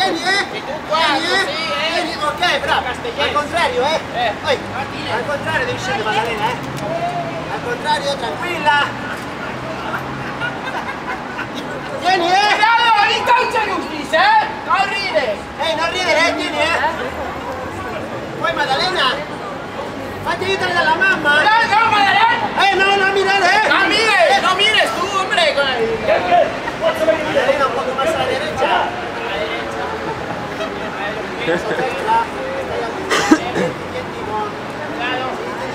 Vieni, eh! Vieni, ok, bravo! Al contrario, eh! Al contrario devi scendere, Maddalena, eh! Al contrario, tranquilla! Vieni, eh! Allora, lì c'è eh! Non ridere! Non ridere, vieni, eh! Poi, Maddalena! Fatti aiutare dalla mamma! No, no, Maddalena! No, non mirare, eh! Non mires! Non mires tu, hombre! Con Maddalena, un poco más a la derecha! Stai a tutti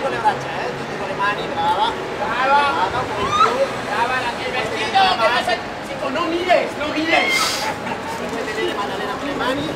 con le braccia, tutti con le mani, brava. Brava, il vestito, che passa... Chico, non mires, non mires. Faccia tenere Maddalena con le mani.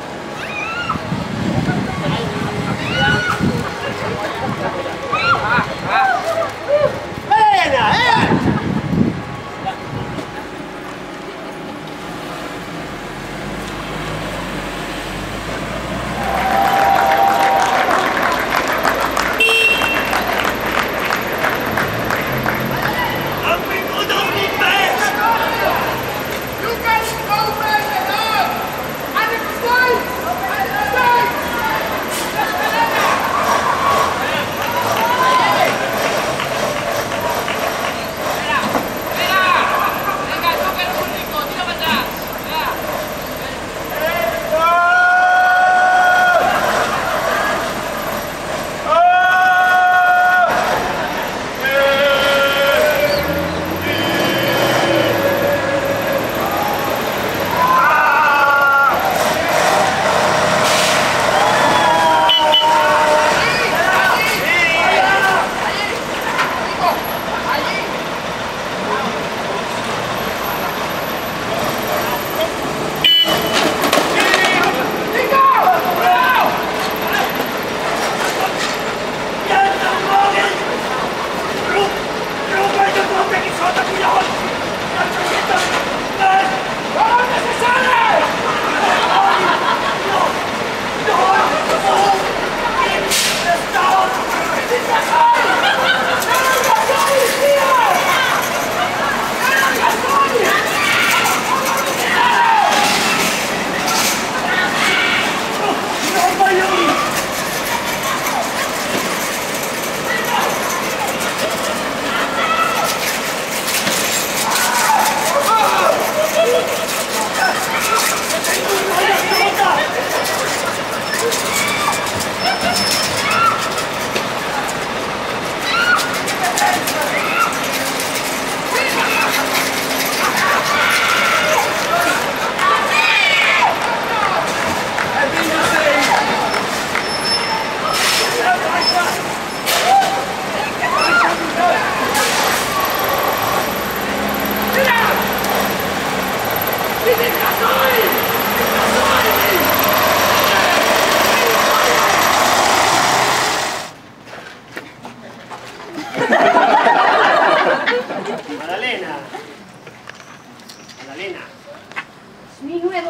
Maddalena, Maddalena!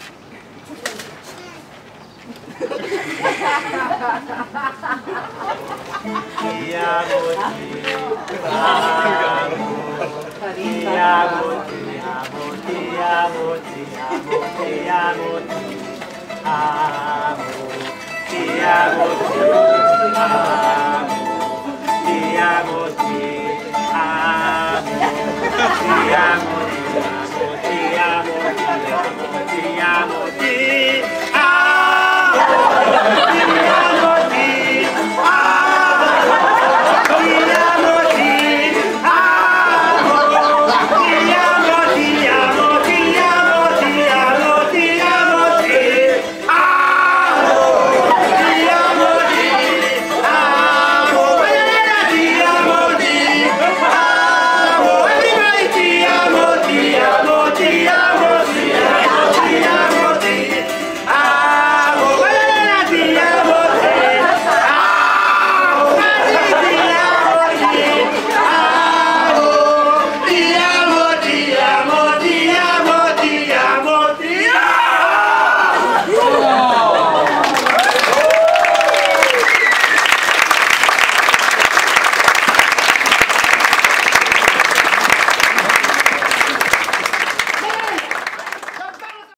Ti amo, ti amo, ti amo.